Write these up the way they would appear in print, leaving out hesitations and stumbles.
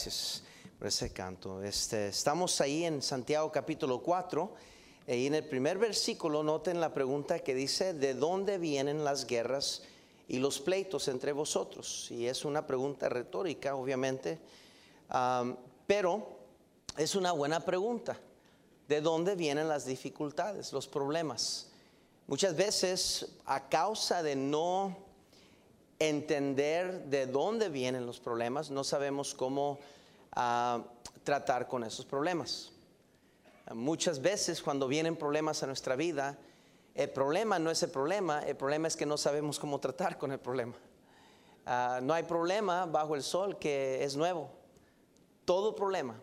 Gracias por ese canto. Estamos ahí en Santiago capítulo 4 y en el primer versículo noten la pregunta que dice: ¿de dónde vienen las guerras y los pleitos entre vosotros? Y es una pregunta retórica, obviamente, pero es una buena pregunta. ¿De dónde vienen las dificultades, los problemas? Muchas veces a causa de no entender de dónde vienen los problemas, no sabemos cómo tratar con esos problemas. Muchas veces cuando vienen problemas a nuestra vida, el problema no es el problema es que no sabemos cómo tratar con el problema. No hay problema bajo el sol que es nuevo. Todo problema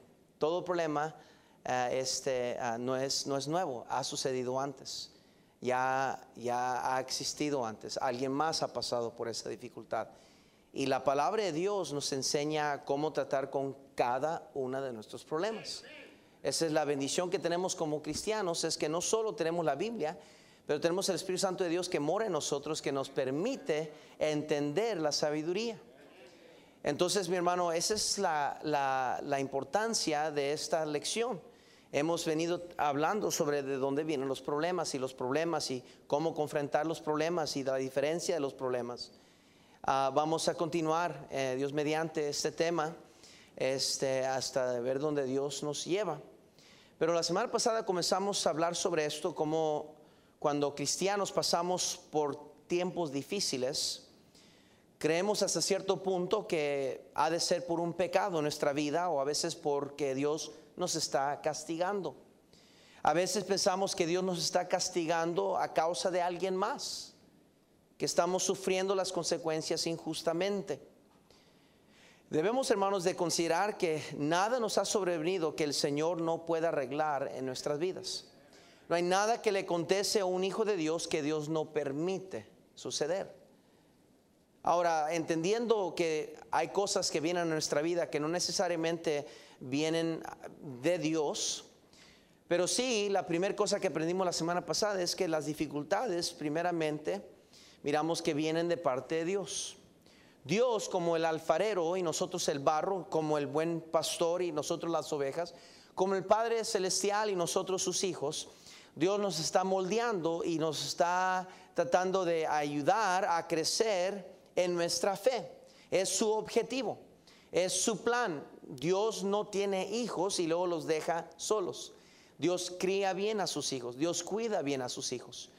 no es nuevo, ha sucedido antes. Ya ha existido antes, alguien más ha pasado por esa dificultad. Y la palabra de Dios nos enseña cómo tratar con cada uno de nuestros problemas. Esa es la bendición que tenemos como cristianos, es que no solo tenemos la Biblia, pero tenemos el Espíritu Santo de Dios que mora en nosotros, que nos permite entender la sabiduría. Entonces, mi hermano, esa es la importancia de esta lección. Hemos venido hablando sobre de dónde vienen los problemas y cómo confrontar los problemas y la diferencia de los problemas. Vamos a continuar, Dios mediante, este tema hasta ver dónde Dios nos lleva. Pero la semana pasada comenzamos a hablar sobre esto, como cuando cristianos pasamos por tiempos difíciles, creemos hasta cierto punto que ha de ser por un pecado en nuestra vida, o a veces porque Dios nos está castigando. A veces pensamos que Dios nos está castigando a causa de alguien más, que estamos sufriendo las consecuencias injustamente. Debemos, hermanos, de considerar que nada nos ha sobrevenido que el Señor no pueda arreglar en nuestras vidas. No hay nada que le acontece a un hijo de Dios que Dios no permite suceder. Ahora, entendiendo que hay cosas que vienen a nuestra vida que no necesariamente vienen de Dios, pero sí, la primera cosa que aprendimos la semana pasada es que las dificultades, primeramente, miramos que vienen de parte de Dios. Dios, como el alfarero y nosotros el barro, como el buen pastor y nosotros las ovejas, como el Padre Celestial y nosotros sus hijos, Dios nos está moldeando y nos está tratando de ayudar a crecer en nuestra fe. Es su objetivo, es su plan. Dios no tiene hijos y luego los deja solos. Dios cría bien a sus hijos, Dios cuida bien a sus hijos.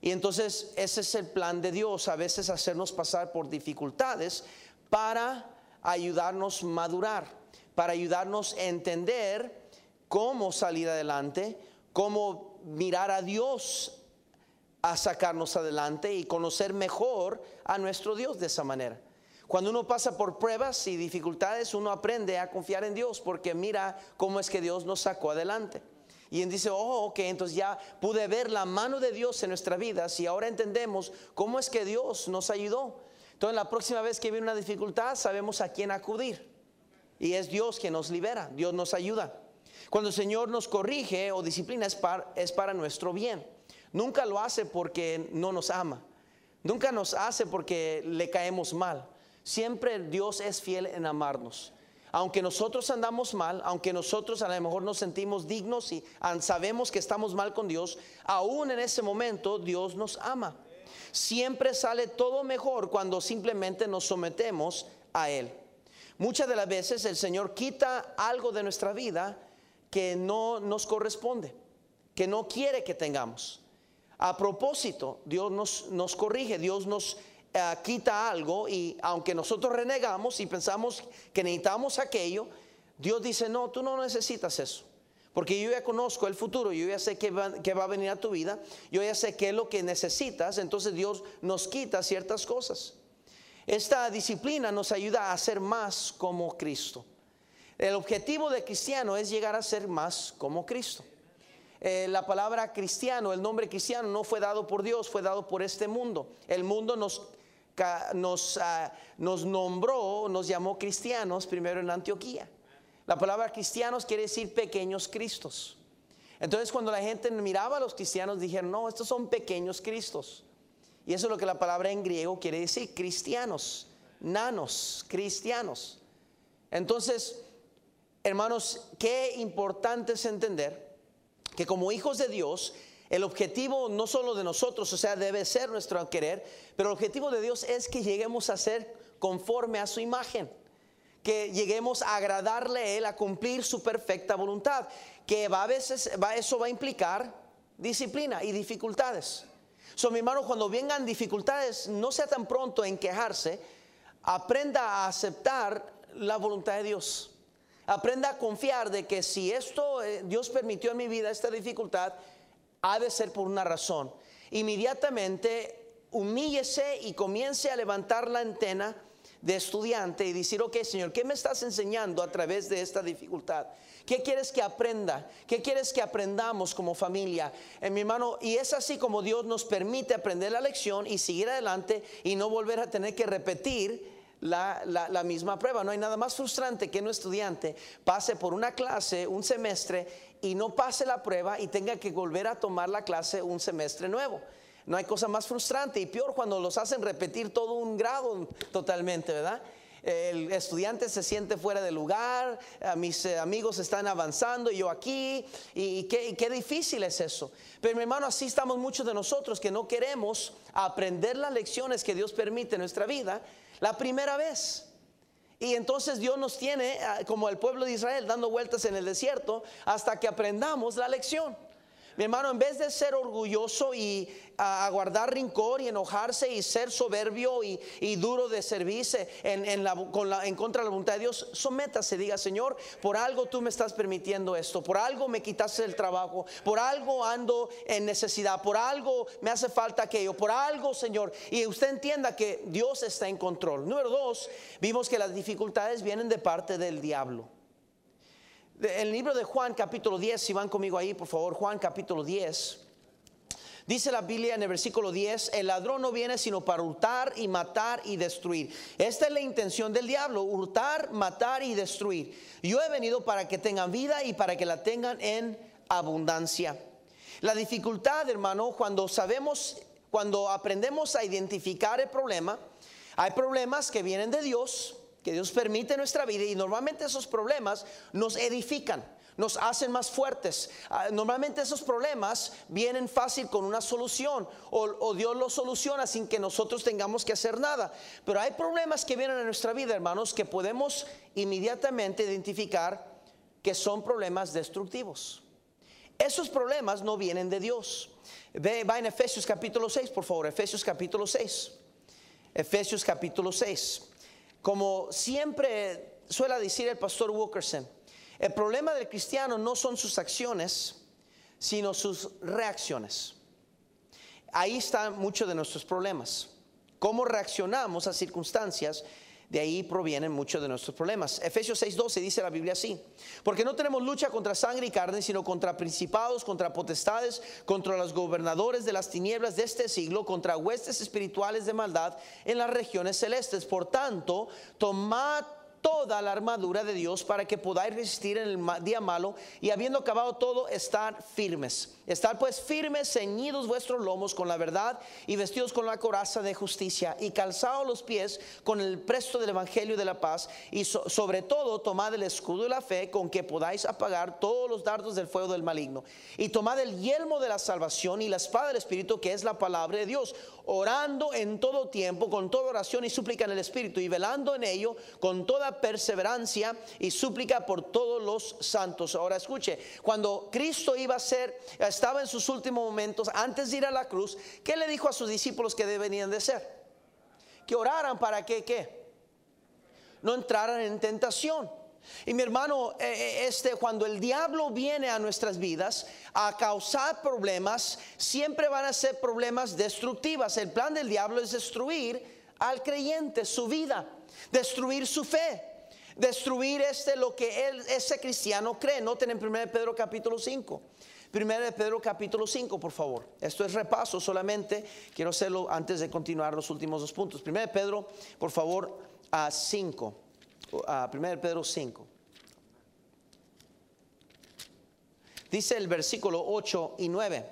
Y entonces ese es el plan de Dios, a veces hacernos pasar por dificultades para ayudarnos a madurar, para ayudarnos a entender cómo salir adelante, cómo mirar a Dios a sacarnos adelante y conocer mejor a nuestro Dios de esa manera. Cuando uno pasa por pruebas y dificultades, uno aprende a confiar en Dios, porque mira cómo es que Dios nos sacó adelante. Y él dice: oh, ok, entonces ya pude ver la mano de Dios en nuestra vida, y ahora entendemos cómo es que Dios nos ayudó. Entonces, la próxima vez que viene una dificultad, sabemos a quién acudir. Y es Dios quien nos libera, Dios nos ayuda. Cuando el Señor nos corrige o disciplina, es para nuestro bien. Nunca lo hace porque no nos ama. Nunca nos hace porque le caemos mal. Siempre Dios es fiel en amarnos. Aunque nosotros andamos mal, aunque nosotros a lo mejor nos sentimos dignos y sabemos que estamos mal con Dios, aún en ese momento Dios nos ama. Siempre sale todo mejor cuando simplemente nos sometemos a Él. Muchas de las veces el Señor quita algo de nuestra vida que no nos corresponde, que no quiere que tengamos. A propósito, Dios nos corrige, Dios nos quita algo, y aunque nosotros renegamos y pensamos que necesitamos aquello, Dios dice: no, tú no necesitas eso, porque yo ya conozco el futuro, yo ya sé que va a venir a tu vida, yo ya sé qué es lo que necesitas. Entonces Dios nos quita ciertas cosas. Esta disciplina nos ayuda a ser más como Cristo. El objetivo de cristiano es llegar a ser más como Cristo. La palabra cristiano, el nombre cristiano, no fue dado por Dios, fue dado por este mundo. El mundo nos nombró, nos llamó cristianos primero en Antioquía. La palabra cristianos quiere decir pequeños cristos. Entonces, cuando la gente miraba a los cristianos, dijeron: no, estos son pequeños cristos. Y eso es lo que la palabra en griego quiere decir: cristianos, nanos, cristianos. Entonces, Hermanos, qué importante es entender que como hijos de Dios, el objetivo no solo de nosotros, o sea, debe ser nuestro querer, pero el objetivo de Dios es que lleguemos a ser conforme a su imagen, que lleguemos a agradarle a Él, a cumplir su perfecta voluntad, que a veces eso va a implicar disciplina y dificultades. So, mi hermano, cuando vengan dificultades, no sea tan pronto en quejarse, aprenda a aceptar la voluntad de Dios. Aprenda a confiar de que si esto Dios permitió en mi vida, esta dificultad, ha de ser por una razón. Inmediatamente humíllese y comience a levantar la antena de estudiante y decir, ok, Señor, ¿qué me estás enseñando a través de esta dificultad? ¿Qué quieres que aprenda? ¿Qué quieres que aprendamos como familia? Mi hermano, y es así como Dios nos permite aprender la lección y seguir adelante y no volver a tener que repetir la misma prueba. No hay nada más frustrante que un estudiante pase por una clase un semestre y no pase la prueba y tenga que volver a tomar la clase un semestre nuevo. No hay cosa más frustrante, y peor cuando los hacen repetir todo un grado totalmente, ¿verdad? El estudiante se siente fuera de lugar, mis amigos están avanzando y yo aquí, y qué difícil es eso. Pero mi hermano, así estamos muchos de nosotros, que no queremos aprender las lecciones que Dios permite en nuestra vida la primera vez. Y entonces Dios nos tiene como el pueblo de Israel dando vueltas en el desierto hasta que aprendamos la lección. Mi hermano, en vez de ser orgulloso y aguardar rencor y enojarse y ser soberbio y duro de servirse en contra de la voluntad de Dios, sométase, diga, Señor, por algo tú me estás permitiendo esto, por algo me quitaste el trabajo, por algo ando en necesidad, por algo me hace falta aquello, por algo, Señor. Y usted entienda que Dios está en control. Número dos, vimos que las dificultades vienen de parte del diablo. El libro de Juan capítulo 10, si van conmigo ahí por favor, Juan capítulo 10. Dice la Biblia en el versículo 10, el ladrón no viene sino para hurtar y matar y destruir. Esta es la intención del diablo, hurtar, matar y destruir. Yo he venido para que tengan vida y para que la tengan en abundancia. La dificultad, hermano, cuando aprendemos a identificar el problema, hay problemas que vienen de Dios, que Dios permite en nuestra vida, y normalmente esos problemas nos edifican, nos hacen más fuertes. Normalmente esos problemas vienen fácil con una solución, o Dios los soluciona sin que nosotros tengamos que hacer nada. Pero hay problemas que vienen a nuestra vida, hermanos, que podemos inmediatamente identificar que son problemas destructivos. Esos problemas no vienen de Dios. Va en Efesios capítulo 6, por favor, Efesios capítulo 6. Efesios capítulo 6. Como siempre suele decir el pastor Wilkerson, el problema del cristiano no son sus acciones, sino sus reacciones. Ahí están muchos de nuestros problemas. Cómo reaccionamos a circunstancias, de ahí provienen muchos de nuestros problemas. Efesios 6:12 dice la Biblia así: porque no tenemos lucha contra sangre y carne, sino contra principados, contra potestades, contra los gobernadores de las tinieblas de este siglo, contra huestes espirituales de maldad en las regiones celestes. Por tanto, tomad toda la armadura de Dios para que podáis resistir en el día malo, y habiendo acabado todo, estar firmes. Estar pues firmes, ceñidos vuestros lomos con la verdad, y vestidos con la coraza de justicia, y calzados los pies con el presto del evangelio de la paz, y sobre todo tomad el escudo de la fe, con que podáis apagar todos los dardos del fuego del maligno, y tomad el yelmo de la salvación y la espada del Espíritu, que es la palabra de Dios, orando en todo tiempo con toda oración y súplica en el Espíritu, y velando en ello con toda perseverancia y súplica por todos los santos. Ahora escuche, cuando Cristo estaba en sus últimos momentos antes de ir a la cruz, ¿qué le dijo a sus discípulos que deberían de ser? Que oraran para que no entraran en tentación. Y mi hermano, cuando el diablo viene a nuestras vidas a causar problemas, siempre van a ser problemas destructivas. El plan del diablo es destruir al creyente, su vida, destruir su fe, destruir lo que ese cristiano cree. Noten en 1 Pedro capítulo 5. 1 Pedro capítulo 5, por favor. Esto es repaso solamente. Quiero hacerlo antes de continuar los últimos dos puntos. 1 Pedro, por favor, 5. 1 Pedro 5. Dice el versículo 8 y 9.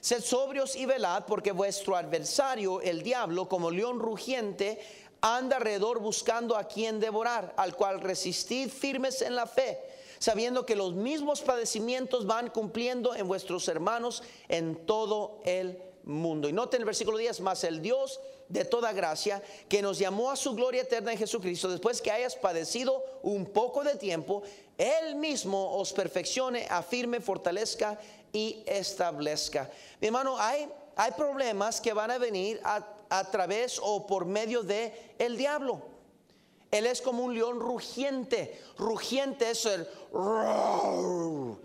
Sed sobrios y velad, porque vuestro adversario, el diablo, como león rugiente, anda alrededor buscando a quien devorar, al cual resistid firmes en la fe, sabiendo que los mismos padecimientos van cumpliendo en vuestros hermanos en todo el mundo. Y noten el versículo 10, mas el Dios de toda gracia, que nos llamó a su gloria eterna en Jesucristo, después que hayas padecido un poco de tiempo, Él mismo os perfeccione, afirme, fortalezca y establezca. Mi hermano, hay problemas que van a venir a través o por medio de el diablo. Él es como un león rugiente. Rugiente es el roar,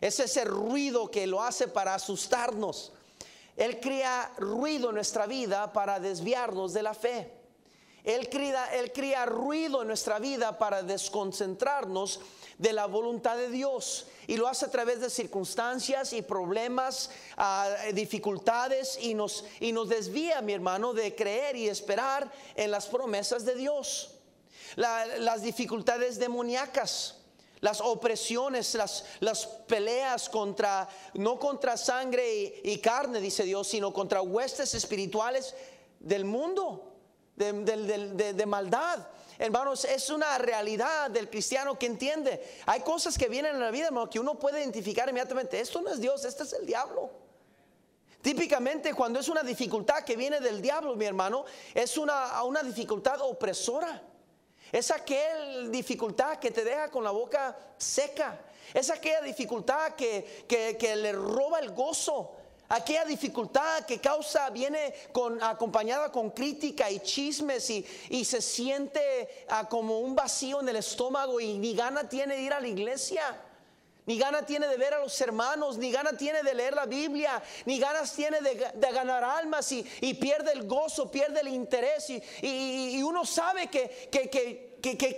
es ese ruido que lo hace para asustarnos. Él crea ruido en nuestra vida para desviarnos de la fe. Él crea ruido en nuestra vida para desconcentrarnos de la voluntad de Dios. Y lo hace a través de circunstancias y problemas, dificultades, y nos desvía, mi hermano, de creer y esperar en las promesas de Dios. Las dificultades demoníacas, las opresiones, las peleas contra, no contra sangre y carne, dice Dios, sino contra huestes espirituales del mundo, de maldad. Hermanos, es una realidad del cristiano que entiende. Hay cosas que vienen en la vida, hermano, que uno puede identificar inmediatamente. Esto no es Dios, este es el diablo. Típicamente cuando es una dificultad que viene del diablo, mi hermano, es una dificultad opresora. Es aquella dificultad que te deja con la boca seca. Es aquella dificultad que le roba el gozo. Aquella dificultad que viene acompañada con crítica y chismes, y se siente como un vacío en el estómago, y ni gana tiene de ir a la iglesia, ni gana tiene de ver a los hermanos, ni gana tiene de leer la Biblia, ni ganas tiene de ganar almas, y pierde el gozo, pierde el interés, y uno sabe que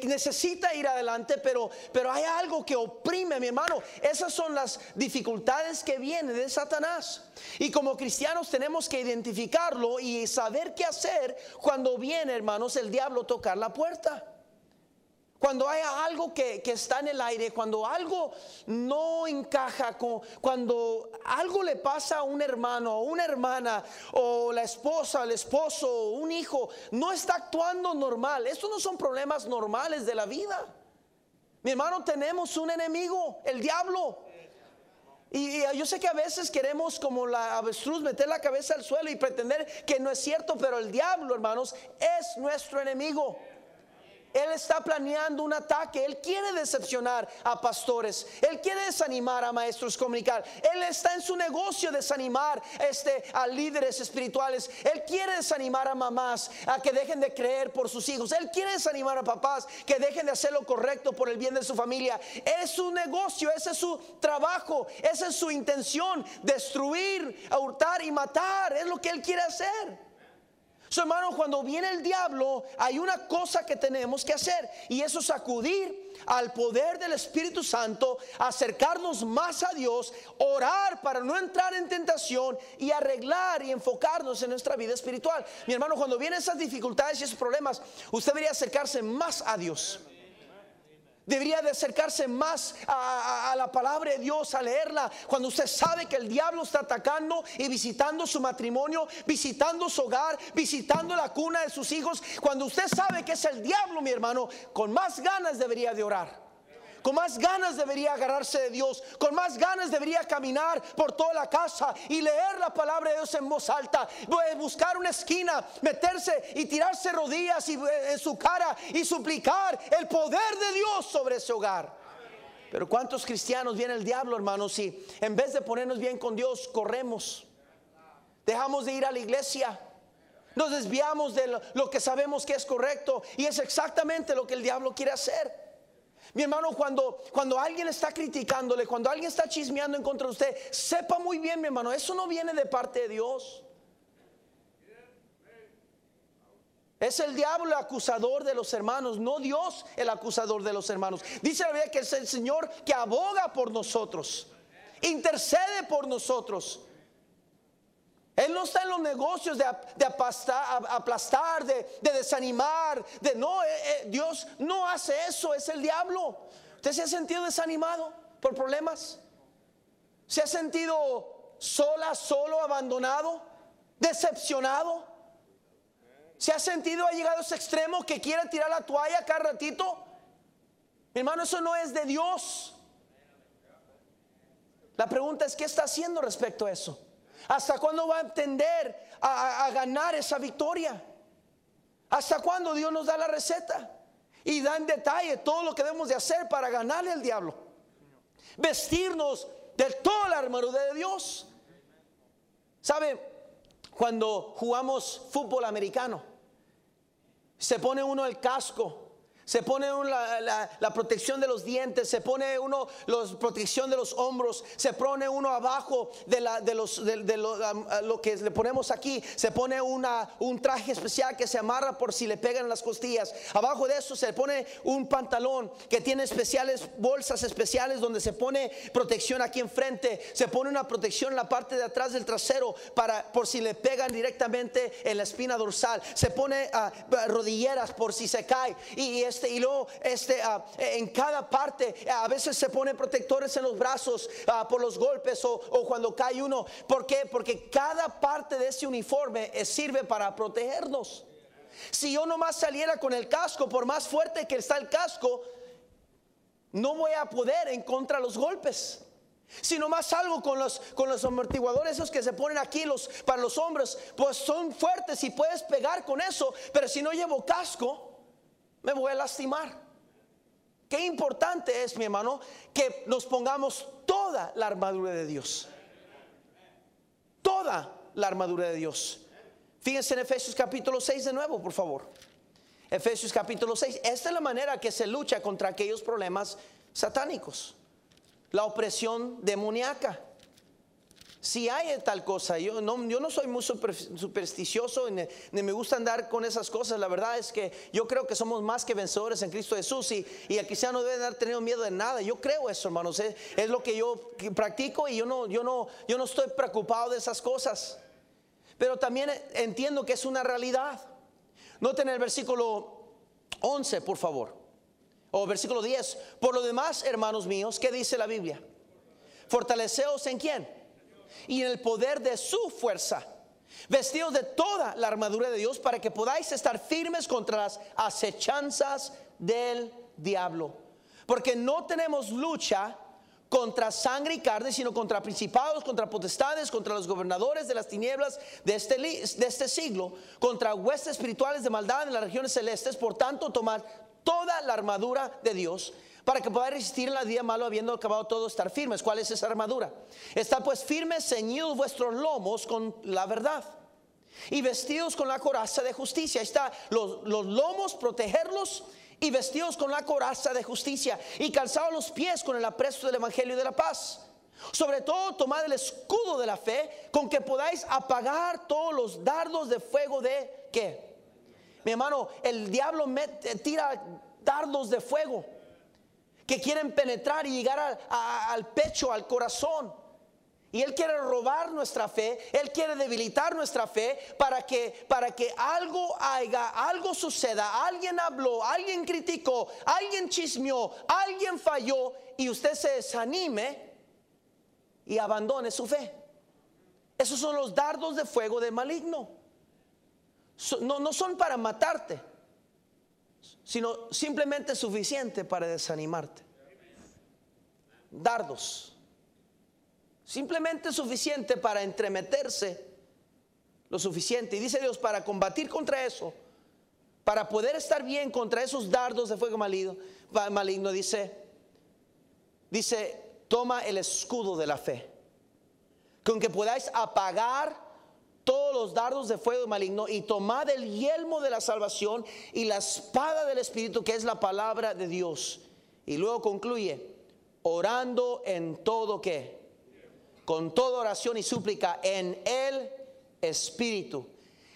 necesita ir adelante, pero hay algo que oprime, mi hermano. Esas son las dificultades que vienen de Satanás, y como cristianos tenemos que identificarlo y saber qué hacer cuando viene, hermanos, el diablo tocar la puerta. Cuando hay algo que está en el aire, cuando algo no encaja, cuando algo le pasa a un hermano o una hermana, o la esposa, el esposo, un hijo, no está actuando normal. Estos no son problemas normales de la vida. Mi hermano, tenemos un enemigo, el diablo. Y yo sé que a veces queremos, como la avestruz, meter la cabeza al suelo y pretender que no es cierto, pero el diablo, hermanos, es nuestro enemigo. Él está planeando un ataque. Él quiere decepcionar a pastores. Él quiere desanimar a maestros comunicar. Él está en su negocio desanimar a líderes espirituales. Él quiere desanimar a mamás a que dejen de creer por sus hijos. Él quiere desanimar a papás que dejen de hacer lo correcto por el bien de su familia. Es su negocio, ese es su trabajo, esa es su intención: destruir, hurtar y matar. Es lo que él quiere hacer. So, hermano, cuando viene el diablo, hay una cosa que tenemos que hacer, y eso es acudir al poder del Espíritu Santo, acercarnos más a Dios, orar para no entrar en tentación, y arreglar y enfocarnos en nuestra vida espiritual. Mi hermano, cuando vienen esas dificultades y esos problemas, usted debería acercarse más a Dios. Debería de acercarse más a la palabra de Dios, a leerla. Cuando usted sabe que el diablo está atacando y visitando su matrimonio, visitando su hogar, visitando la cuna de sus hijos, cuando usted sabe que es el diablo, mi hermano, con más ganas debería de orar. Con más ganas debería agarrarse de Dios. Con más ganas debería caminar por toda la casa y leer la palabra de Dios en voz alta. Buscar una esquina, meterse y tirarse rodillas en su cara y suplicar el poder de Dios sobre ese hogar. Pero cuántos cristianos viene el diablo, hermanos, y en vez de ponernos bien con Dios, corremos. Dejamos de ir a la iglesia. Nos desviamos de lo que sabemos que es correcto, y es exactamente lo que el diablo quiere hacer. Mi hermano, cuando alguien está criticándole, cuando alguien está chismeando en contra de usted, sepa muy bien, mi hermano, eso no viene de parte de Dios. Es el diablo el acusador de los hermanos, no Dios el acusador de los hermanos. Dice la Biblia que es el Señor que aboga por nosotros, intercede por nosotros. Él no está en los negocios de aplastar, de desanimar, Dios no hace eso, es el diablo. ¿Usted se ha sentido desanimado por problemas? ¿Se ha sentido solo, abandonado, decepcionado? ¿Se ha sentido, ha llegado a ese extremo que quiera tirar la toalla cada ratito? Mi hermano, eso no es de Dios. La pregunta es, ¿qué está haciendo respecto a eso? ¿Hasta cuándo va a entender a ganar esa victoria? ¿Hasta cuándo Dios nos da la receta? Y da en detalle todo lo que debemos de hacer para ganarle al diablo. Vestirnos de toda la armadura de Dios. ¿Sabe? Cuando jugamos fútbol americano, se pone uno el casco, se pone uno la protección de los dientes, se pone uno la protección de los hombros, se pone uno abajo de lo que le ponemos aquí, se pone un traje especial que se amarra por si le pegan las costillas. Abajo de eso se pone un pantalón que tiene especiales, bolsas especiales donde se pone protección aquí enfrente, se pone una protección en la parte de atrás del trasero por si le pegan directamente en la espina dorsal, se pone rodilleras por si se cae y luego en cada parte a veces se pone protectores en los brazos por los golpes o cuando cae uno. ¿Por qué? Porque cada parte de ese uniforme sirve para protegernos. Si yo nomás saliera con el casco, por más fuerte que está el casco, no voy a poder en contra de los golpes. Si nomás salgo con los amortiguadores esos que se ponen aquí para los hombres, pues son fuertes y puedes pegar con eso, pero si no llevo casco, me voy a lastimar. Qué importante es, mi hermano, que nos pongamos toda la armadura de Dios. Toda la armadura de Dios. Fíjense en Efesios capítulo 6 de nuevo, por favor. Efesios capítulo 6. Esta es la manera que se lucha contra aquellos problemas satánicos. La opresión demoníaca. Si hay tal cosa, yo no soy muy supersticioso ni me gusta andar con esas cosas. La verdad es que yo creo que somos más que vencedores en Cristo Jesús y el cristiano no debe de haber tenido miedo de nada. Yo creo eso, hermanos, es lo que yo practico y yo no estoy preocupado de esas cosas. Pero también entiendo que es una realidad. Noten el versículo 11, por favor, o versículo 10. Por lo demás, hermanos míos, ¿qué dice la Biblia? Fortaleceos en ¿quién? Y en el poder de su fuerza, vestidos de toda la armadura de Dios, para que podáis estar firmes contra las acechanzas del diablo. Porque no tenemos lucha contra sangre y carne, sino contra principados, contra potestades, contra los gobernadores de las tinieblas de este siglo, contra huestes espirituales de maldad en las regiones celestes. Por tanto, tomad toda la armadura de Dios, para que podáis resistir en la día malo, habiendo acabado todo, estar firmes. ¿Cuál es esa armadura? Está pues firmes, ceñidos vuestros lomos con la verdad, y vestidos con la coraza de justicia. Ahí está, los lomos, protegerlos, y vestidos con la coraza de justicia, y calzados los pies con el apresto del evangelio de la paz. Sobre todo tomad el escudo de la fe, con que podáis apagar todos los dardos de fuego de ¿qué? Mi hermano, el diablo tira dardos de fuego que quieren penetrar y llegar al pecho, al corazón. Y él quiere robar nuestra fe, él quiere debilitar nuestra fe para que algo haya, algo suceda. Alguien habló, alguien criticó, alguien chismeó, alguien falló y usted se desanime y abandone su fe. Esos son los dardos de fuego del maligno. No son para matarte, sino simplemente suficiente para desanimarte. Dardos. Simplemente suficiente para entremeterse. Lo suficiente. Y dice Dios, para combatir contra eso, para poder estar bien contra esos dardos de fuego maligno, dice, toma el escudo de la fe, con que podáis apagar todos los dardos de fuego maligno, y tomad el yelmo de la salvación y la espada del Espíritu, que es la palabra de Dios. Y luego concluye, orando en todo ¿qué? Con toda oración y súplica en el Espíritu,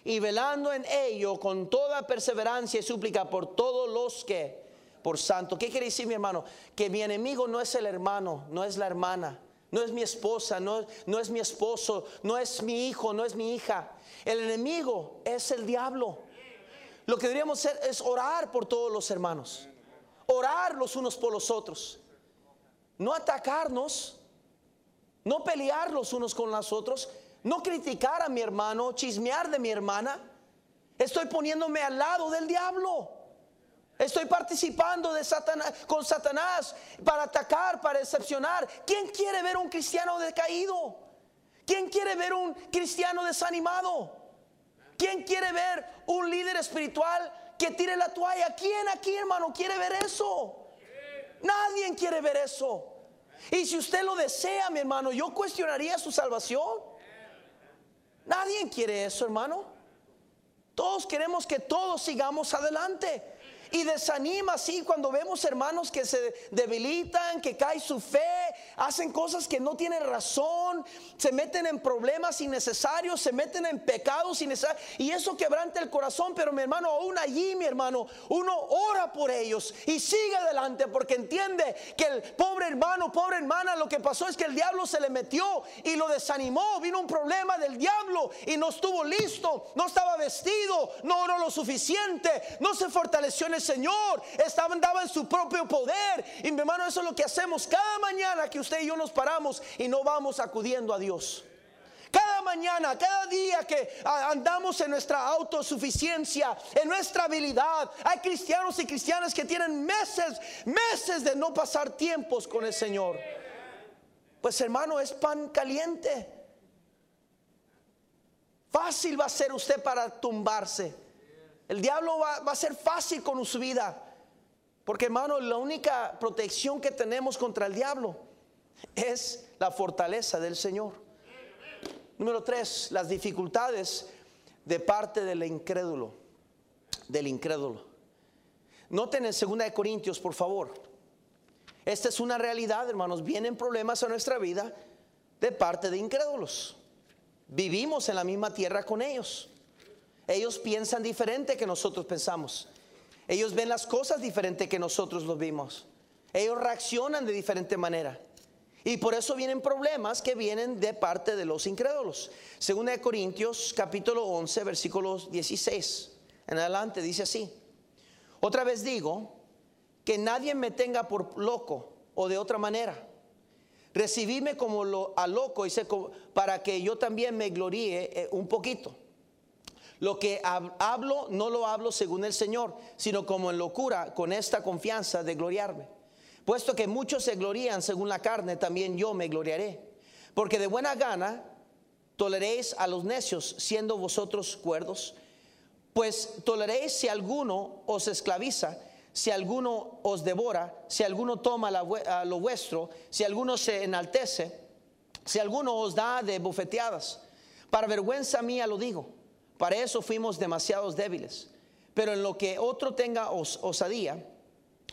y velando en ello con toda perseverancia y súplica por todos los que por santo. ¿Qué quiere decir, mi hermano? Que mi enemigo no es el hermano, no es la hermana, no es mi esposa, no es mi esposo, no es mi hijo, no es mi hija. El enemigo es el diablo. Lo que deberíamos hacer es orar por todos los hermanos, orar los unos por los otros, no atacarnos, no pelear los unos con los otros, no criticar a mi hermano, chismear de mi hermana, Estoy poniéndome al lado del diablo. Estoy participando de Satanás, con Satanás, para atacar, para decepcionar. ¿Quién quiere ver un cristiano decaído? ¿Quién quiere ver un cristiano desanimado? ¿Quién quiere ver un líder espiritual que tire la toalla? ¿Quién aquí, hermano, quiere ver eso? Nadie quiere ver eso. Y si usted lo desea, mi hermano, yo cuestionaría su salvación. Nadie quiere eso, hermano. Todos queremos que todos sigamos adelante. Y desanima así cuando vemos hermanos que se debilitan, que cae su fe, hacen cosas que no tienen razón, se meten en problemas innecesarios, se meten en pecados innecesarios, y eso quebranta el corazón. Pero mi hermano, aún allí, mi hermano, uno ora por ellos y sigue adelante, porque entiende que el pobre hermano, pobre hermana, lo que pasó es que el diablo se le metió y lo desanimó. Vino un problema del diablo y no estuvo listo, no estaba vestido, no oró lo suficiente, no se fortaleció en el Señor, andaba en su propio poder. Y mi hermano, eso es lo que hacemos cada mañana que usted y yo nos paramos y no vamos acudiendo a Dios. Cada mañana, cada día que andamos en nuestra autosuficiencia, en nuestra habilidad. Hay cristianos y cristianas que tienen meses de no pasar tiempos con el Señor. Pues hermano, es pan caliente. Fácil va a ser usted para tumbarse. El diablo va a ser fácil con su vida. Porque hermano, la única protección que tenemos contra el diablo es la fortaleza del Señor. Número 3, las dificultades de parte del incrédulo. Noten en 2 Corintios, por favor. Esta es una realidad, hermanos. Vienen problemas a nuestra vida de parte de incrédulos. Vivimos en la misma tierra con ellos. Ellos piensan diferente que nosotros pensamos. Ellos ven las cosas diferente que nosotros los vimos. Ellos reaccionan de diferente manera. Y por eso vienen problemas que vienen de parte de los incrédulos. 2 Corintios capítulo 11 versículos 16 en adelante dice así: otra vez digo, que nadie me tenga por loco, o de otra manera, recibidme como a loco, dice, para que yo también me gloríe un poquito. Lo que hablo, no lo hablo según el Señor, sino como en locura, con esta confianza de gloriarme. Puesto que muchos se glorían según la carne, también yo me gloriaré. Porque de buena gana toleréis a los necios, siendo vosotros cuerdos. Pues toleréis si alguno os esclaviza, si alguno os devora, si alguno toma lo vuestro, si alguno se enaltece, si alguno os da de bofeteadas. Para vergüenza mía lo digo. Para eso fuimos demasiados débiles. Pero en lo que otro tenga osadía,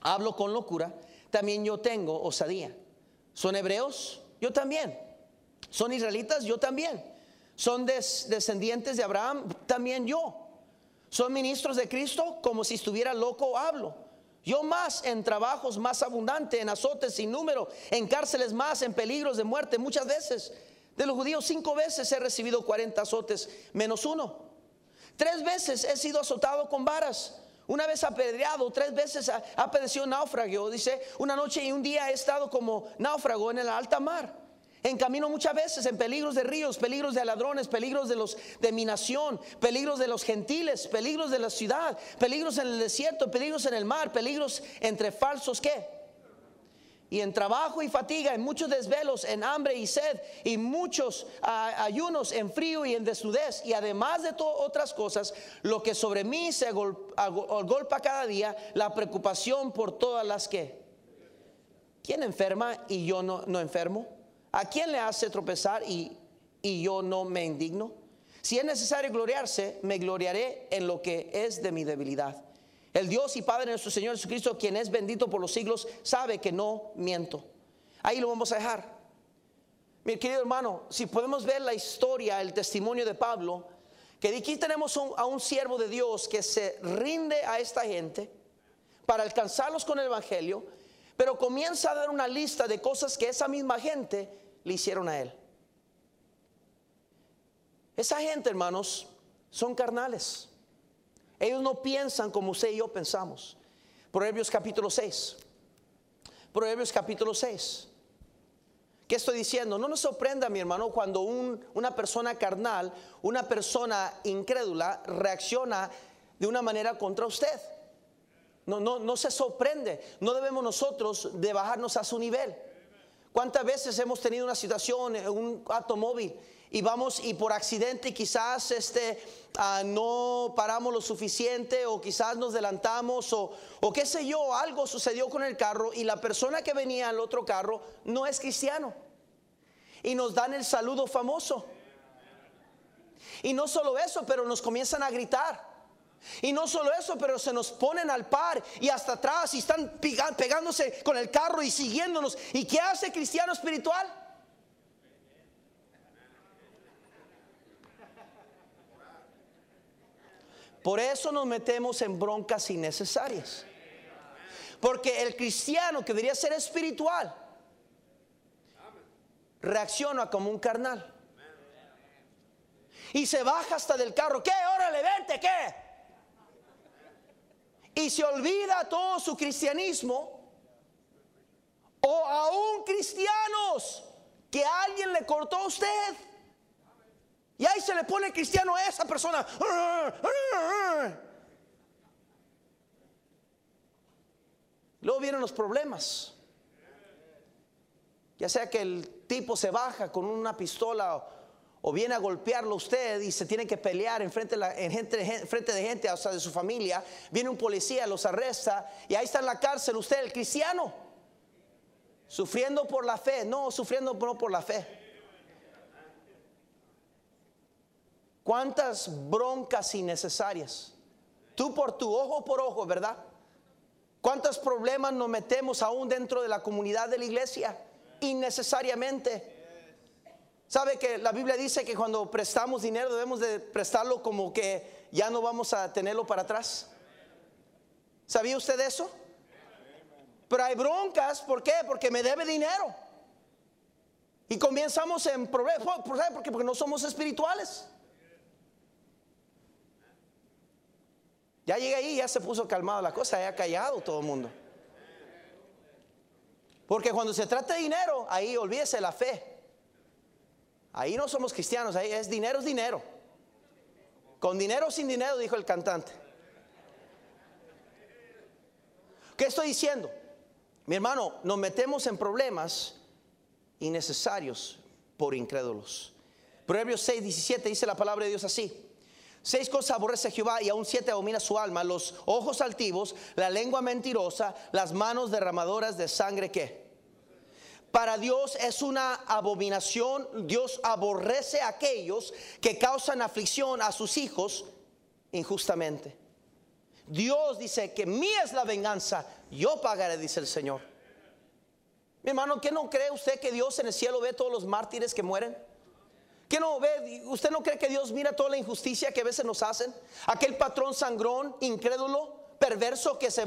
hablo con locura, también yo tengo osadía. ¿Son hebreos? Yo también. ¿Son israelitas? Yo también. ¿Son descendientes de Abraham? También yo. ¿Son ministros de Cristo? Como si estuviera loco hablo. Yo más, en trabajos más abundante, en azotes sin número, en cárceles más, en peligros de muerte muchas veces. De los judíos 5 veces he recibido 40 azotes, menos uno. 3 veces he sido azotado con varas, 1 vez apedreado, 3 veces ha padecido náufrago. Dice, una noche y un día he estado como náufrago en la alta mar, en camino muchas veces, en peligros de ríos, peligros de ladrones, peligros de mi nación, peligros de los gentiles, peligros de la ciudad, peligros en el desierto, peligros en el mar, peligros entre falsos ¿qué? Y en trabajo y fatiga, en muchos desvelos, en hambre y sed, y muchos ayunos, en frío y en desnudez. Y además de otras cosas, lo que sobre mí se agolpa cada día, la preocupación por todas las que. ¿Quién enferma y yo no enfermo? ¿A quién le hace tropezar y yo no me indigno? Si es necesario gloriarse, me gloriaré en lo que es de mi debilidad. El Dios y Padre de nuestro Señor Jesucristo, quien es bendito por los siglos, sabe que no miento. Ahí lo vamos a dejar. Mi querido hermano, si podemos ver la historia, el testimonio de Pablo, que aquí tenemos a un siervo de Dios que se rinde a esta gente para alcanzarlos con el evangelio, pero comienza a dar una lista de cosas que esa misma gente le hicieron a él. Esa gente, hermanos, son carnales. Ellos no piensan como usted y yo pensamos. Proverbios capítulo 6. ¿Qué estoy diciendo? No nos sorprenda, mi hermano, cuando una persona carnal, una persona incrédula reacciona de una manera contra usted. No se sorprende. No debemos nosotros de bajarnos a su nivel. ¿Cuántas veces hemos tenido una situación en un automóvil y vamos y por accidente quizás no paramos lo suficiente o quizás nos adelantamos o qué sé yo, algo sucedió con el carro y la persona que venía al otro carro no es cristiano y nos dan el saludo famoso? Y no solo eso, pero nos comienzan a gritar. Y no solo eso, pero se nos ponen al par y hasta atrás y están pegándose con el carro y siguiéndonos. ¿Y qué hace el cristiano espiritual? Por eso nos metemos en broncas innecesarias. Porque el cristiano que debería ser espiritual reacciona como un carnal. Y se baja hasta del carro. ¿Qué? Órale, vente, ¿qué? Y se olvida todo su cristianismo. O aún cristianos que alguien le cortó a usted. Y ahí se le pone cristiano a esa persona. Luego vienen los problemas. Ya sea que el tipo se baja con una pistola o viene a golpearlo a usted y se tiene que pelear en frente de gente, hasta de su familia. Viene un policía, los arresta y ahí está en la cárcel usted, el cristiano. Sufriendo por la fe. No, sufriendo no por la fe. ¿Cuántas broncas innecesarias? Tú por tu, ojo por ojo, ¿verdad? ¿Cuántos problemas nos metemos aún dentro de la comunidad de la iglesia? Innecesariamente. ¿Sabe que la Biblia dice que cuando prestamos dinero debemos de prestarlo como que ya no vamos a tenerlo para atrás? ¿Sabía usted eso? Pero hay broncas, ¿por qué? Porque me debe dinero. Y comenzamos en problemas, ¿por qué? Porque no somos espirituales. Ya llegué ahí, ya se puso calmado la cosa, ya callado todo el mundo. Porque cuando se trata de dinero, ahí olvídese la fe. Ahí no somos cristianos, ahí es dinero. Con dinero o sin dinero, dijo el cantante. ¿Qué estoy diciendo? Mi hermano, nos metemos en problemas innecesarios por incrédulos. Proverbios 6:17 dice la palabra de Dios así. 6 cosas aborrece Jehová y aún 7 abomina su alma: los ojos altivos, la lengua mentirosa, las manos derramadoras de sangre. ¿Qué? Para Dios es una abominación. Dios aborrece a aquellos que causan aflicción a sus hijos injustamente. Dios dice que mía es la venganza, yo pagaré, dice el Señor. Mi hermano, ¿qué no cree usted que Dios en el cielo ve todos los mártires que mueren? ¿Qué no ve? ¿Usted no cree que Dios mira toda la injusticia que a veces nos hacen? Aquel patrón sangrón, incrédulo, perverso que se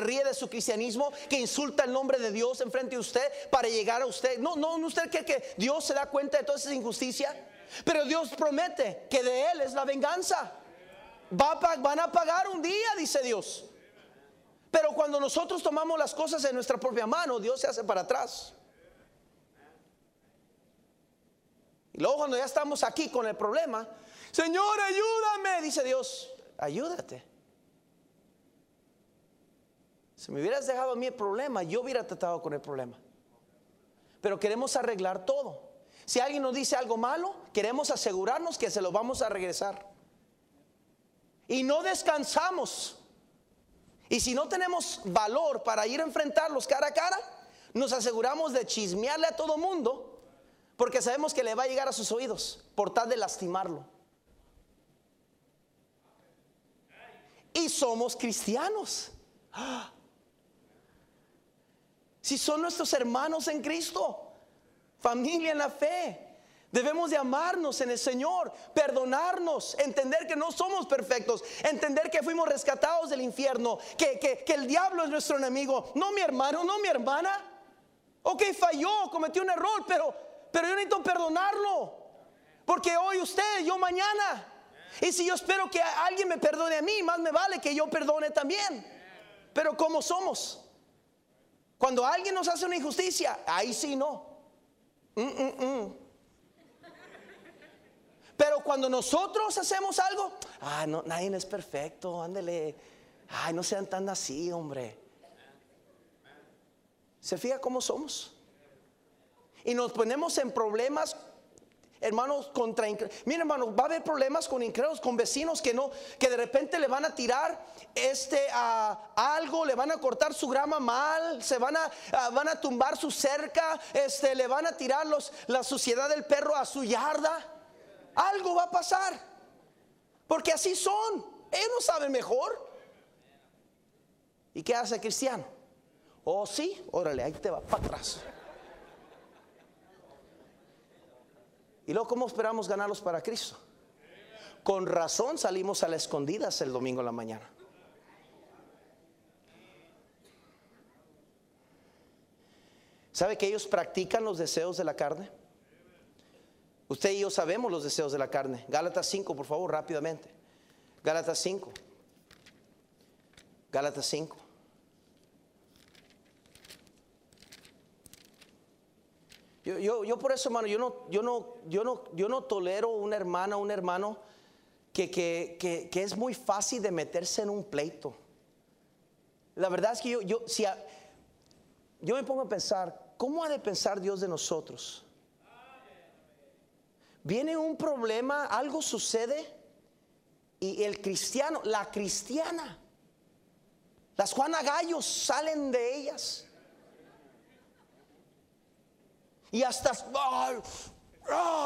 ríe de su cristianismo, que insulta el nombre de Dios enfrente de usted para llegar a usted. No, ¿usted cree que Dios se da cuenta de toda esa injusticia? Pero Dios promete que de Él es la venganza. Van a pagar un día, dice Dios. Pero cuando nosotros tomamos las cosas en nuestra propia mano, Dios se hace para atrás. Y luego cuando ya estamos aquí con el problema, Señor, ayúdame, dice Dios, ayúdate. Si me hubieras dejado a mí el problema, yo hubiera tratado con el problema. Pero queremos arreglar todo. Si alguien nos dice algo malo, queremos asegurarnos que se lo vamos a regresar. Y no descansamos. Y si no tenemos valor para ir a enfrentarlos cara a cara, nos aseguramos de chismearle a todo mundo. Porque sabemos que le va a llegar a sus oídos por tal de lastimarlo. Y somos cristianos. ¡Ah! Si son nuestros hermanos en Cristo, familia en la fe, debemos de amarnos en el Señor, perdonarnos, entender que no somos perfectos, entender que fuimos rescatados del infierno, que el diablo es nuestro enemigo. No mi hermano, no mi hermana. Ok, falló, cometió un error, pero yo necesito perdonarlo. Porque hoy usted, yo mañana. Y si yo espero que alguien me perdone a mí, más me vale que yo perdone también. Pero ¿cómo somos? Cuando alguien nos hace una injusticia, ahí sí no. Pero cuando nosotros hacemos algo, no, nadie es perfecto, ándele. Ay, no sean tan así, hombre. ¿Se fija cómo somos? Y nos ponemos en problemas, hermanos, contra incrédulos. Miren, hermanos, va a haber problemas con incrédulos, con vecinos que no, que de repente le van a tirar algo, le van a cortar su grama mal, se van a tumbar su cerca, le van a tirar la suciedad del perro a su yarda. Algo va a pasar, porque así son. Ellos no saben mejor. ¿Y qué hace el cristiano? Oh, sí, órale, ahí te va, para atrás. Y luego, ¿cómo esperamos ganarlos para Cristo? Con razón salimos a las escondidas el domingo en la mañana. ¿Sabe que ellos practican los deseos de la carne? Usted y yo sabemos los deseos de la carne. Gálatas 5, por favor, rápidamente. Gálatas 5. Gálatas 5. Yo por eso, hermano, yo no tolero una hermana, un hermano que es muy fácil de meterse en un pleito. La verdad es que yo me pongo a pensar, ¿cómo ha de pensar Dios de nosotros? Viene un problema, algo sucede y el cristiano, la cristiana, las Juana Gallos salen de ellas. Y hasta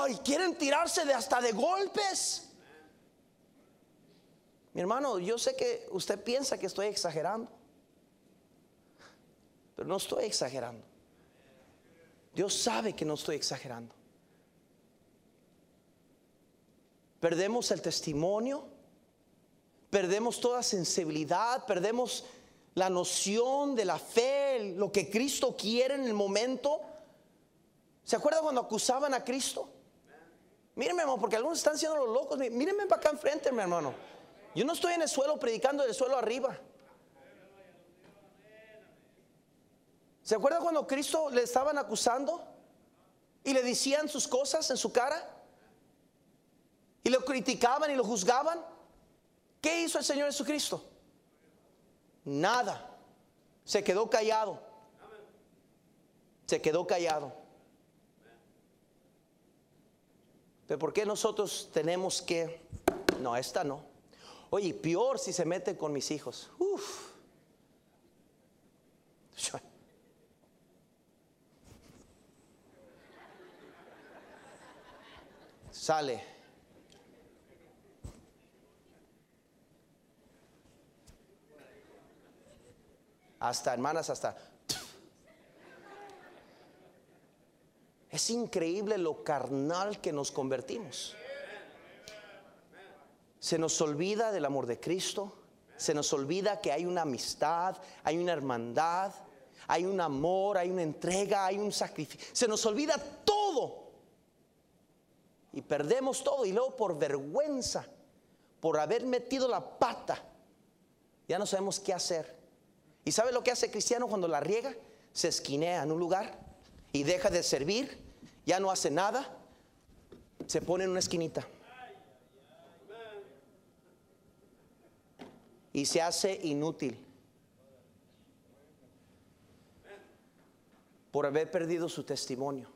y quieren tirarse hasta de golpes. Mi hermano, yo sé que usted piensa que estoy exagerando, pero no estoy exagerando. Dios sabe que no estoy exagerando. Perdemos el testimonio, perdemos toda sensibilidad, perdemos la noción de la fe, lo que Cristo quiere en el momento. ¿Se acuerdan cuando acusaban a Cristo? Mírenme, hermano, porque algunos están siendo los locos. Mírenme para acá enfrente, mi hermano. Yo no estoy en el suelo predicando, del suelo arriba. ¿Se acuerdan cuando Cristo le estaban acusando y le decían sus cosas en su cara? Y lo criticaban y lo juzgaban. ¿Qué hizo el Señor Jesucristo? Nada. Se quedó callado. Se quedó callado. Pero ¿por qué nosotros tenemos que? No, esta no. Oye, peor si se mete con mis hijos. Uf. Sale. Hasta hermanas, hasta. Es increíble lo carnal que nos convertimos. Se nos olvida del amor de Cristo. Se nos olvida que hay una amistad, hay una hermandad, hay un amor, hay una entrega, hay un sacrificio. Se nos olvida todo. Y perdemos todo. Y luego por vergüenza, por haber metido la pata, ya no sabemos qué hacer. ¿Y sabe lo que hace el cristiano cuando la riega? Se esquinea en un lugar y deja de servir, ya no hace nada, se pone en una esquinita. Y se hace inútil por haber perdido su testimonio.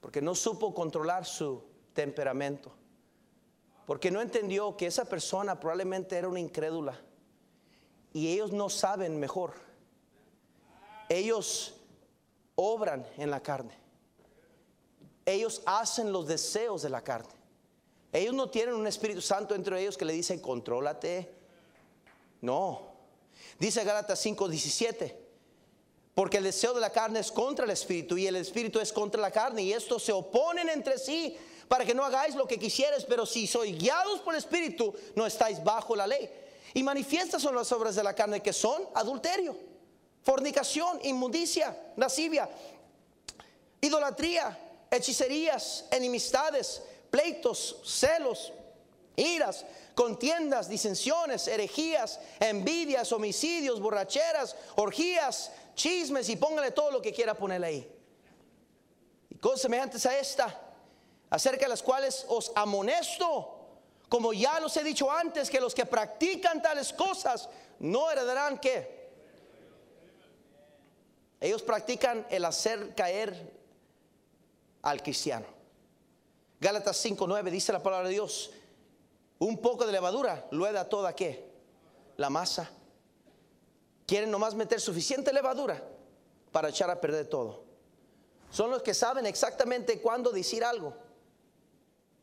Porque no supo controlar su temperamento. Porque no entendió que esa persona probablemente era una incrédula. Y ellos no saben mejor. Ellos obran en la carne. Ellos hacen los deseos de la carne. Ellos no tienen un Espíritu Santo entre ellos que le dice contrólate. No. Dice Gálatas 5:17, porque el deseo de la carne es contra el Espíritu y el Espíritu es contra la carne, y estos se oponen entre sí para que no hagáis lo que quisierais, pero si sois guiados por el Espíritu no estáis bajo la ley. Y manifiestas son las obras de la carne, que son adulterio, fornicación, inmundicia, lascivia, idolatría, hechicerías, enemistades, pleitos, celos, iras, contiendas, disensiones, herejías, envidias, homicidios, borracheras, orgías, chismes, y póngale todo lo que quiera ponerle ahí. cosas semejantes a esta, acerca de las cuales os amonesto, como ya los he dicho antes, que los que practican tales cosas no heredarán ¿qué? Ellos practican el hacer caer al cristiano. Gálatas 5:9 dice la palabra de Dios: un poco de levadura lueda toda ¿qué? La masa. Quieren nomás meter suficiente levadura para echar a perder todo. Son los que saben exactamente cuándo decir algo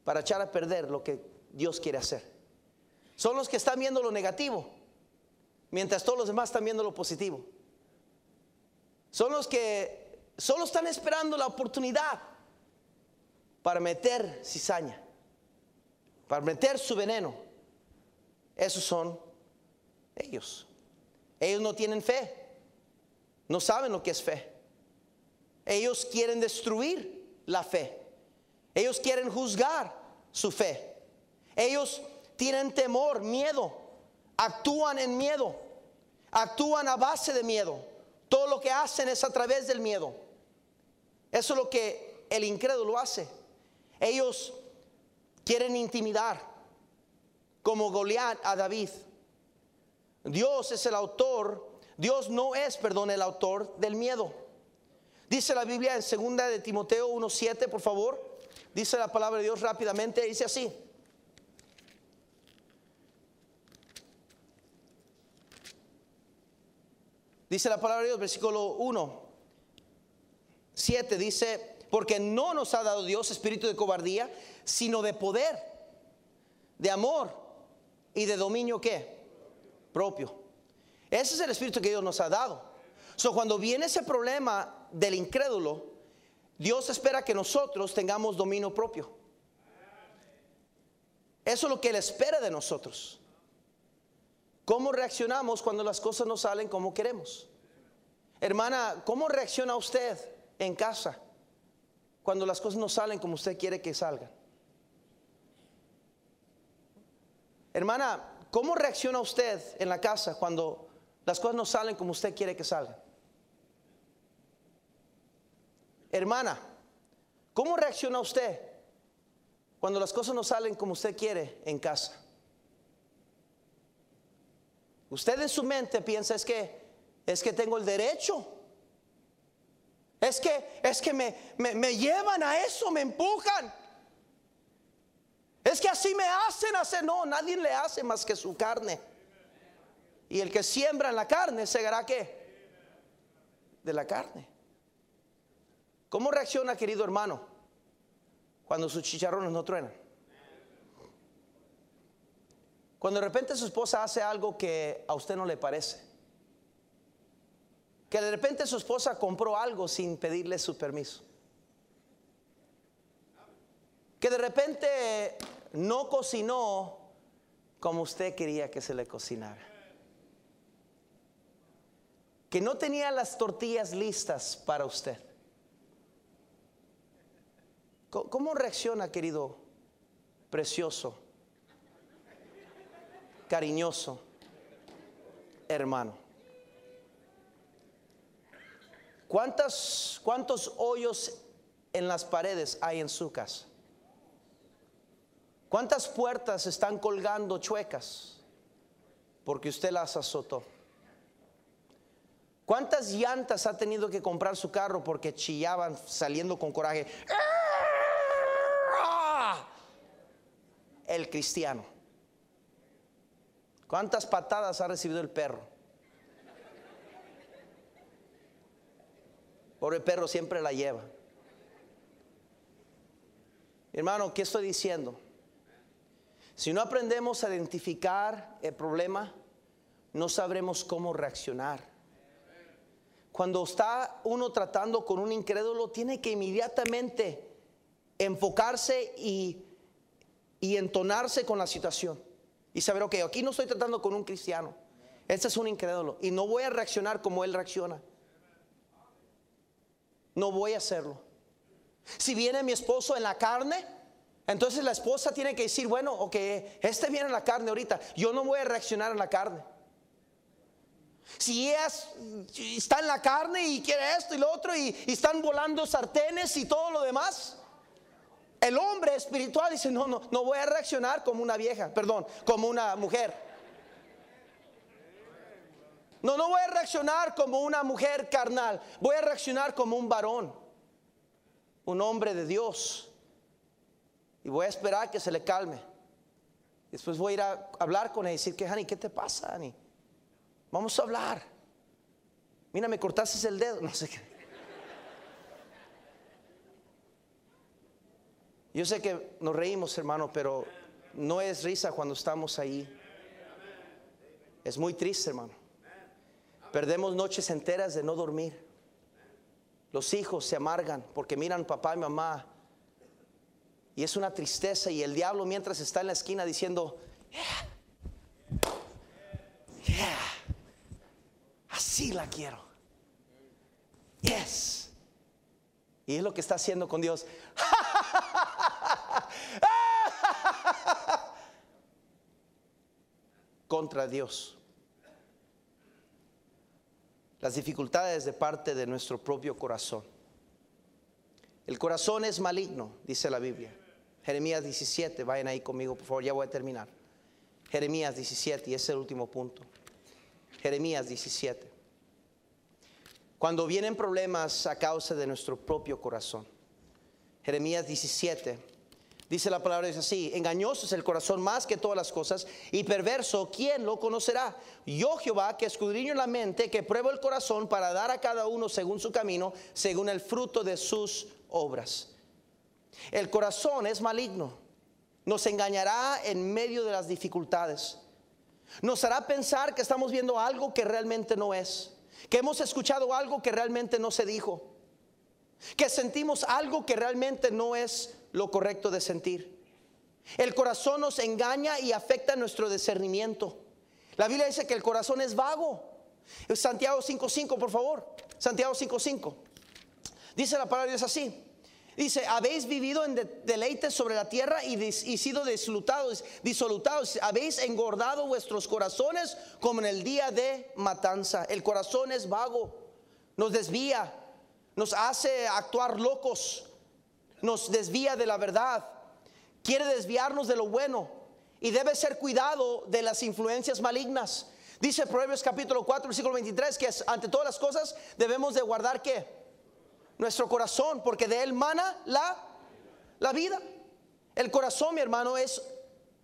para echar a perder lo que Dios quiere hacer. Son los que están viendo lo negativo mientras todos los demás están viendo lo positivo. Son los que solo están esperando la oportunidad para meter cizaña, para meter su veneno. Esos son ellos. Ellos no tienen fe, no saben lo que es fe. Ellos quieren destruir la fe. Ellos quieren juzgar su fe. Ellos tienen temor, miedo, actúan en miedo, actúan a base de miedo. Todo lo que hacen es a través del miedo. Eso es lo que el incrédulo hace. Ellos quieren intimidar, como Goliat, a David. Dios es el autor, Dios no es, perdón, el autor del miedo. Dice la Biblia en 2 Timoteo 1:7, por favor. Dice la palabra de Dios rápidamente, dice así: dice la palabra de Dios, versículo 1:7, dice: porque no nos ha dado Dios espíritu de cobardía, sino de poder, de amor y de dominio ¿qué? Propio. Ese es el espíritu que Dios nos ha dado. So, cuando viene ese problema del incrédulo, Dios espera que nosotros tengamos dominio propio. Eso es lo que Él espera de nosotros. ¿Cómo reaccionamos cuando las cosas no salen como queremos? Hermana, ¿cómo reacciona usted en casa cuando las cosas no salen como usted quiere que salgan? Hermana, ¿cómo reacciona usted en la casa cuando las cosas no salen como usted quiere que salgan? Hermana, ¿cómo reacciona usted cuando las cosas no salen como usted quiere en casa? Usted en su mente piensa, es que tengo el derecho. Es que me llevan a eso, me empujan. Es que así me hacen hacer. No, nadie le hace más que su carne. Y el que siembra en la carne, segará ¿qué? De la carne. ¿Cómo reacciona, querido hermano, cuando sus chicharrones no truenan? Cuando de repente su esposa hace algo que a usted no le parece. Que de repente su esposa compró algo sin pedirle su permiso. Que de repente no cocinó como usted quería que se le cocinara. Que no tenía las tortillas listas para usted. ¿Cómo reacciona, querido, precioso, cariñoso hermano? ¿Cuántos hoyos en las paredes hay en su casa? ¿Cuántas puertas están colgando chuecas porque usted las azotó? ¿Cuántas llantas ha tenido que comprar su carro porque chillaban saliendo con coraje? El cristiano. ¿Cuántas patadas ha recibido el perro? Pobre perro, siempre la lleva. Hermano, ¿qué estoy diciendo? Si no aprendemos a identificar el problema, no sabremos cómo reaccionar. Cuando está uno tratando con un incrédulo, tiene que inmediatamente enfocarse y entonarse con la situación. Y saber, ok, aquí no estoy tratando con un cristiano. Este es un incrédulo. Y no voy a reaccionar como él reacciona. No voy a hacerlo. Si viene mi esposo en la carne, entonces la esposa tiene que decir, bueno, ok, este viene en la carne ahorita. Yo no voy a reaccionar en la carne. Si ellas está en la carne y quiere esto y lo otro y están volando sartenes y todo lo demás, el hombre espiritual dice, no voy a reaccionar como una vieja, perdón, como una mujer. No voy a reaccionar como una mujer carnal, voy a reaccionar como un varón, un hombre de Dios. Y voy a esperar que se le calme. Después voy a ir a hablar con él y decir, Hani, ¿qué te pasa, Hani? Vamos a hablar. Mira, me cortaste el dedo, no sé qué. Yo sé que nos reímos, hermano, pero no es risa cuando estamos ahí. Es muy triste, hermano. Perdemos noches enteras de no dormir. Los hijos se amargan porque miran papá y mamá. Y es una tristeza. Y el diablo mientras está en la esquina diciendo, yeah, así la quiero. Yes. Y es lo que está haciendo con Dios. Contra Dios. Las dificultades de parte de nuestro propio corazón. El corazón es maligno, dice la Biblia. Jeremías 17, vayan ahí conmigo por favor, ya voy a terminar. Jeremías 17 y es el último punto. Jeremías 17. Cuando vienen problemas a causa de nuestro propio corazón. Jeremías 17. Dice la palabra de Dios así: engañoso es el corazón más que todas las cosas y perverso, ¿quién lo conocerá? Yo Jehová que escudriño la mente, que pruebo el corazón para dar a cada uno según su camino, según el fruto de sus obras. El corazón es maligno, nos engañará en medio de las dificultades. Nos hará pensar que estamos viendo algo que realmente no es, que hemos escuchado algo que realmente no se dijo, que sentimos algo que realmente no es lo correcto de sentir. El corazón nos engaña y afecta nuestro discernimiento. La Biblia dice que el corazón es vago. Santiago 5:5, por favor. Santiago 5:5. Dice la palabra de Dios así. Dice, habéis vivido en deleites sobre la tierra y sido disolutados. Habéis engordado vuestros corazones como en el día de matanza. El corazón es vago. Nos desvía. Nos hace actuar locos. Nos desvía de la verdad. Quiere desviarnos de lo bueno. Y debe ser cuidado de las influencias malignas. Dice Proverbios capítulo 4 versículo 23 que ante todas las cosas debemos de guardar ¿qué? Nuestro corazón, porque de él mana la vida. El corazón, mi hermano, es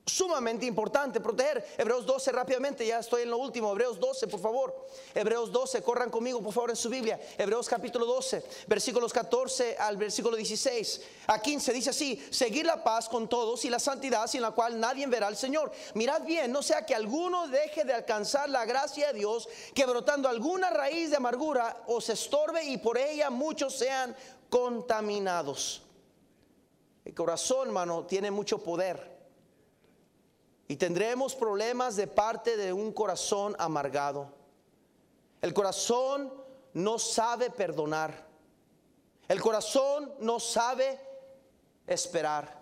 sumamente importante proteger. Hebreos 12 rápidamente, ya estoy en lo último. Hebreos 12, por favor. Hebreos 12, corran conmigo por favor en su Biblia. Hebreos capítulo 12, versículos 14 al versículo 16 a 15 dice así: seguid la paz con todos y la santidad, sin la cual nadie verá al Señor. Mirad bien, no sea que alguno deje de alcanzar la gracia de Dios, que brotando alguna raíz de amargura os estorbe y por ella muchos sean contaminados. El corazón, hermano, tiene mucho poder. Y tendremos problemas de parte de un corazón amargado. El corazón no sabe perdonar. El corazón no sabe esperar.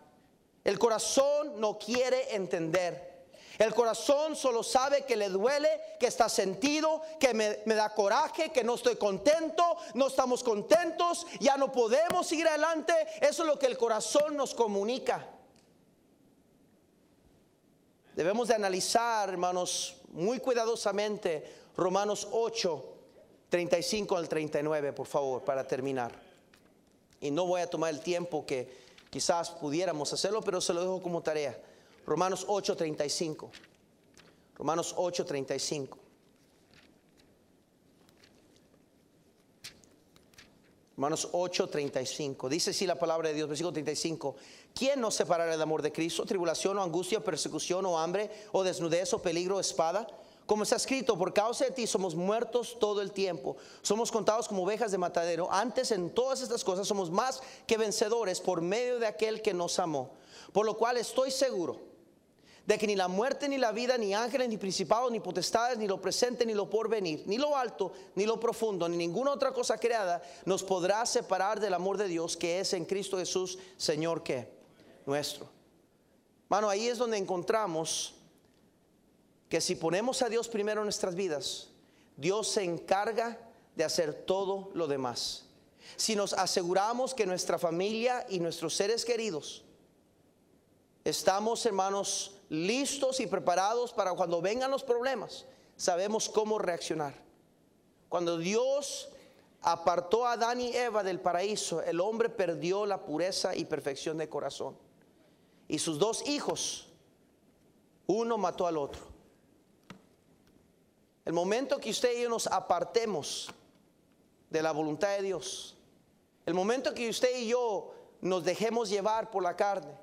El corazón no quiere entender. El corazón solo sabe que le duele, que está sentido, que me da coraje, que no estoy contento, no estamos contentos, ya no podemos seguir adelante. Eso es lo que el corazón nos comunica. Debemos de analizar, hermanos, muy cuidadosamente Romanos 8, 35 al 39, por favor, para terminar. Y no voy a tomar el tiempo que quizás pudiéramos hacerlo, pero se lo dejo como tarea. Romanos 8, 35. Romanos 8, 35. Romanos 8, 35. Dice así la palabra de Dios, versículo 35. ¿Quién nos separará del amor de Cristo? ¿Tribulación o angustia, persecución o hambre, o desnudez o peligro o espada? Como está escrito, por causa de ti somos muertos todo el tiempo. Somos contados como ovejas de matadero. Antes en todas estas cosas somos más que vencedores por medio de aquel que nos amó. Por lo cual estoy seguro de que ni la muerte, ni la vida, ni ángeles, ni principados, ni potestades, ni lo presente, ni lo porvenir, ni lo alto, ni lo profundo, ni ninguna otra cosa creada nos podrá separar del amor de Dios que es en Cristo Jesús, Señor que nuestro. Mano, ahí es donde encontramos que si ponemos a Dios primero en nuestras vidas, Dios se encarga de hacer todo lo demás. Si nos aseguramos que nuestra familia y nuestros seres queridos estamos, hermanos, listos y preparados para cuando vengan los problemas, sabemos cómo reaccionar. Cuando Dios apartó a Adán y Eva del paraíso, el hombre perdió la pureza y perfección de corazón. Y sus dos hijos, uno mató al otro. El momento que usted y yo nos apartemos de la voluntad de Dios, el momento que usted y yo nos dejemos llevar por la carne,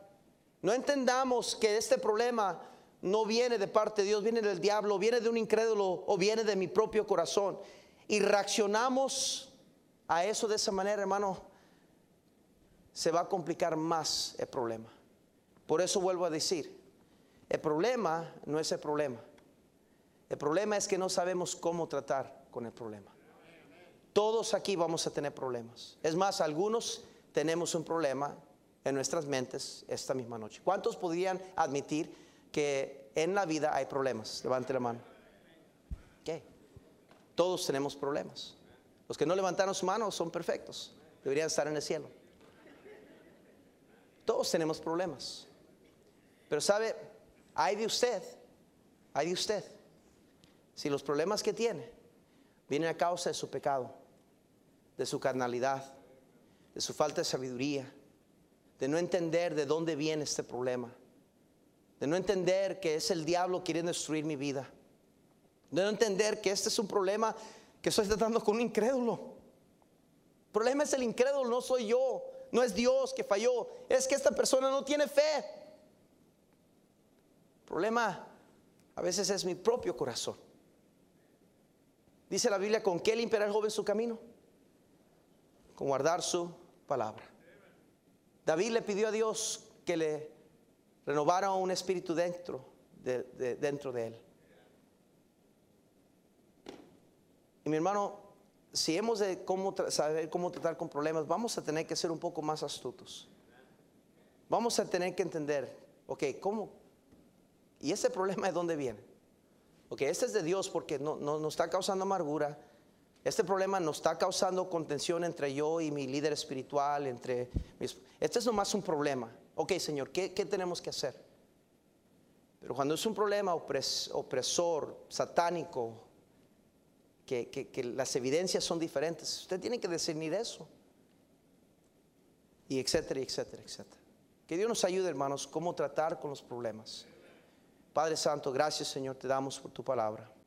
no entendamos que este problema no viene de parte de Dios, viene del diablo, viene de un incrédulo o viene de mi propio corazón, y reaccionamos a eso de esa manera, hermano, se va a complicar más el problema. Por eso vuelvo a decir, el problema no es el problema. El problema es que no sabemos cómo tratar con el problema. Todos aquí vamos a tener problemas. Es más, algunos tenemos un problema en nuestras mentes esta misma noche. ¿Cuántos podrían admitir que en la vida hay problemas? Levante la mano. Okay. Todos tenemos problemas. Los que no levantaron su mano son perfectos. Deberían estar en el cielo. Todos tenemos problemas. Pero sabe, hay de usted, si los problemas que tiene vienen a causa de su pecado, de su carnalidad, de su falta de sabiduría, de no entender de dónde viene este problema, de no entender que es el diablo queriendo destruir mi vida, de no entender que este es un problema que estoy tratando con un incrédulo. El problema es el incrédulo, no soy yo, no es Dios que falló, es que esta persona no tiene fe. El problema a veces es mi propio corazón. Dice la Biblia, ¿con qué limpiará el joven su camino? Con guardar su palabra. David le pidió a Dios que le renovara un espíritu dentro de él. Y mi hermano, si hemos de saber cómo tratar con problemas, vamos a tener que ser un poco más astutos. Vamos a tener que entender, ok, ¿cómo? ¿Y ese problema de dónde viene? Ok, este es de Dios porque no está causando amargura. Este problema nos está causando contención entre yo y mi líder espiritual. Este es nomás un problema. Ok, Señor, ¿qué tenemos que hacer? Pero cuando es un problema opresor, satánico, que las evidencias son diferentes, usted tiene que discernir eso, y etcétera, etcétera, etcétera. Que Dios nos ayude, hermanos, cómo tratar con los problemas. Padre Santo, gracias, Señor, te damos por tu palabra.